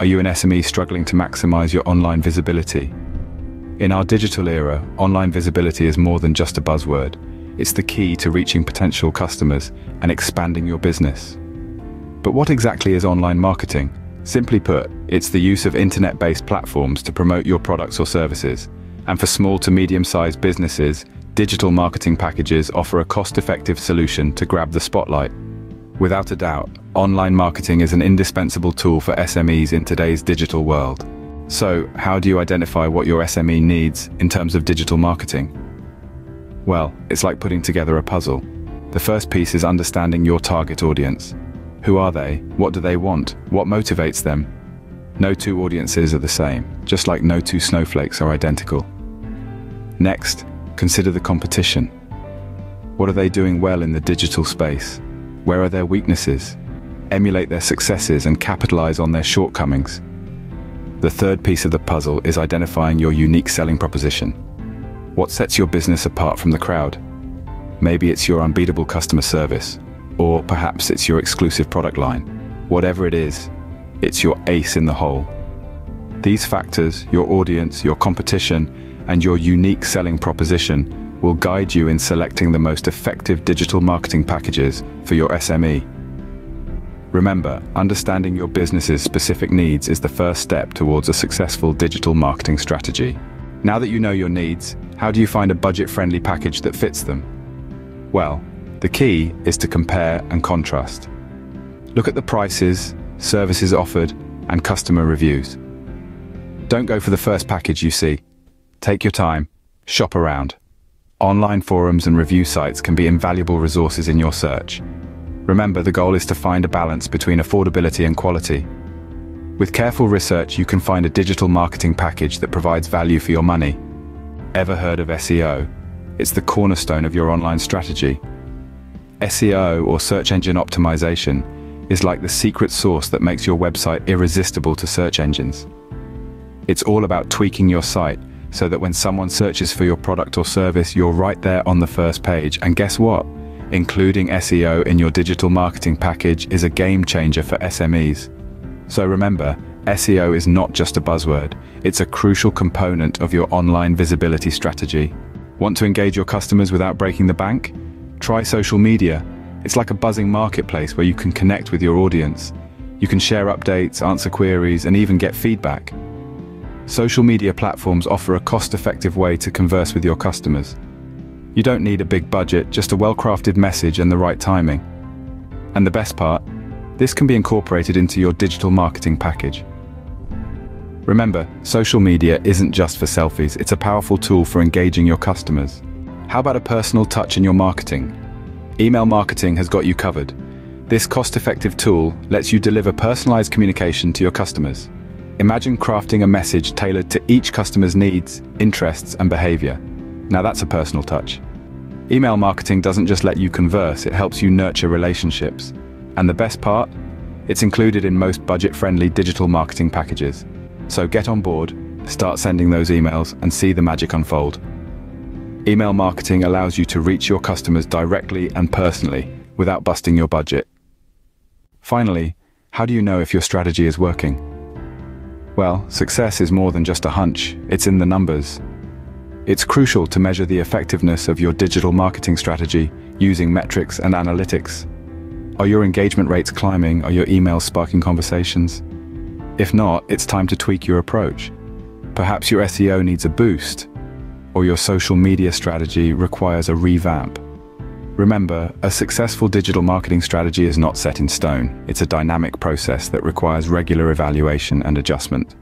Are you an SME struggling to maximize your online visibility? In our digital era, online visibility is more than just a buzzword. It's the key to reaching potential customers and expanding your business. But what exactly is online marketing? Simply put, it's the use of internet-based platforms to promote your products or services. And for small to medium-sized businesses, digital marketing packages offer a cost-effective solution to grab the spotlight. Without a doubt, online marketing is an indispensable tool for SMEs in today's digital world. So, how do you identify what your SME needs in terms of digital marketing? Well, it's like putting together a puzzle. The first piece is understanding your target audience. Who are they? What do they want? What motivates them? No two audiences are the same, just like no two snowflakes are identical. Next, consider the competition. What are they doing well in the digital space? Where are their weaknesses? Emulate their successes and capitalize on their shortcomings. The third piece of the puzzle is identifying your unique selling proposition. What sets your business apart from the crowd? Maybe it's your unbeatable customer service, or perhaps it's your exclusive product line. Whatever it is, it's your ace in the hole. These factors, your audience, your competition, and your unique selling proposition will guide you in selecting the most effective digital marketing packages for your SME. Remember, understanding your business's specific needs is the first step towards a successful digital marketing strategy. Now that you know your needs, how do you find a budget-friendly package that fits them? Well, the key is to compare and contrast. Look at the prices, services offered, and customer reviews. Don't go for the first package you see. Take your time, shop around. Online forums and review sites can be invaluable resources in your search. Remember, the goal is to find a balance between affordability and quality. With careful research, you can find a digital marketing package that provides value for your money. Ever heard of SEO? It's the cornerstone of your online strategy. SEO, or search engine optimization, is like the secret sauce that makes your website irresistible to search engines. It's all about tweaking your site so that when someone searches for your product or service, you're right there on the first page. And guess what? Including SEO in your digital marketing package is a game changer for SMEs. So remember, SEO is not just a buzzword. It's a crucial component of your online visibility strategy. Want to engage your customers without breaking the bank? Try social media. It's like a buzzing marketplace where you can connect with your audience. You can share updates, answer queries, and even get feedback. Social media platforms offer a cost-effective way to converse with your customers. You don't need a big budget, just a well-crafted message and the right timing. And the best part, this can be incorporated into your digital marketing package. Remember, social media isn't just for selfies, it's a powerful tool for engaging your customers. How about a personal touch in your marketing? Email marketing has got you covered. This cost-effective tool lets you deliver personalized communication to your customers. Imagine crafting a message tailored to each customer's needs, interests, and behavior. Now that's a personal touch. Email marketing doesn't just let you converse, it helps you nurture relationships. And the best part? It's included in most budget-friendly digital marketing packages. So get on board, start sending those emails, and see the magic unfold. Email marketing allows you to reach your customers directly and personally, without busting your budget. Finally, how do you know if your strategy is working? Well, success is more than just a hunch, it's in the numbers. It's crucial to measure the effectiveness of your digital marketing strategy using metrics and analytics. Are your engagement rates climbing? Are your emails sparking conversations? If not, it's time to tweak your approach. Perhaps your SEO needs a boost, or your social media strategy requires a revamp. Remember, a successful digital marketing strategy is not set in stone. It's a dynamic process that requires regular evaluation and adjustment.